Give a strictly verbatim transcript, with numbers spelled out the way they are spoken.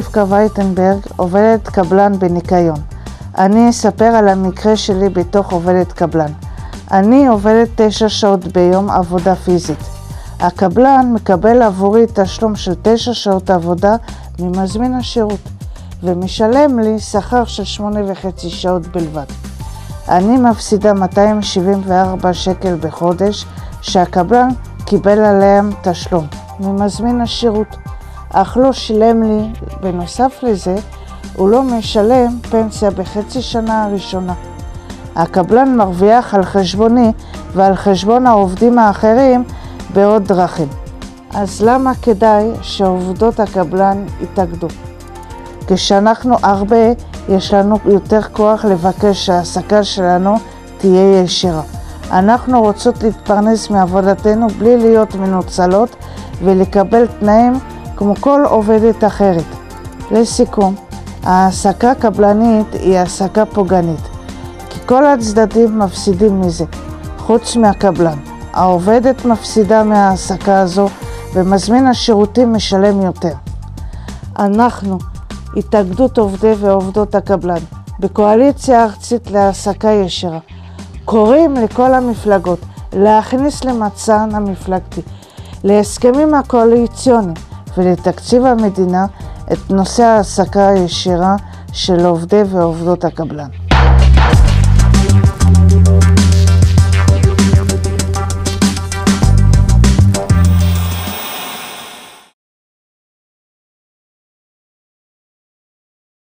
רבקה וייטנברג, עובדת קבלן בניקיון. אני אספר על המקרה שלי בתוך עובדת קבלן. אני עובדת תשע שעות ביום עבודה פיזית. הקבלן מקבל עבורי תשלום של תשע שעות עבודה ממזמין השירות, ומשלם לי שכר של שמונה וחצי שעות בלבד. אני מפסידה מאתיים שבעים וארבע שקל בחודש שהקבלן קיבל עליהם תשלום ממזמין השירות, אך לא שילם לי. בנוסף לזה, הוא לא משלם פנסיה בחצי שנה הראשונה. הקבלן מרוויח על חשבוני ועל חשבון העובדים האחרים בעוד דרכים. אז למה כדאי שעובדות הקבלן יתאגדו? כשאנחנו הרבה, יש לנו יותר כוח לבקש שהעסקה שלנו תהיה ישירה. אנחנו רוצות להתפרנס מעבודתנו בלי להיות מנוצלות ולקבל תנאים כמו כל עובדת אחרת. לסיכום, העסקה קבלנית היא העסקה פוגענית, כי כל הצדדים מפסידים מזה, חוץ מהקבלן. העובדת מפסידה מהעסקה הזו ומזמין השירותים משלם יותר. אנחנו, התאגדות עובדי ועובדות הקבלן, בקואליציה ארצית להעסקה ישירה, קוראים לכל המפלגות להכניס למצען המפלגתי, להסכמים הקואליציוניים ולתקציב המדינה את נושא ההעסקה הישירה של עובדי ועובדות הקבלן.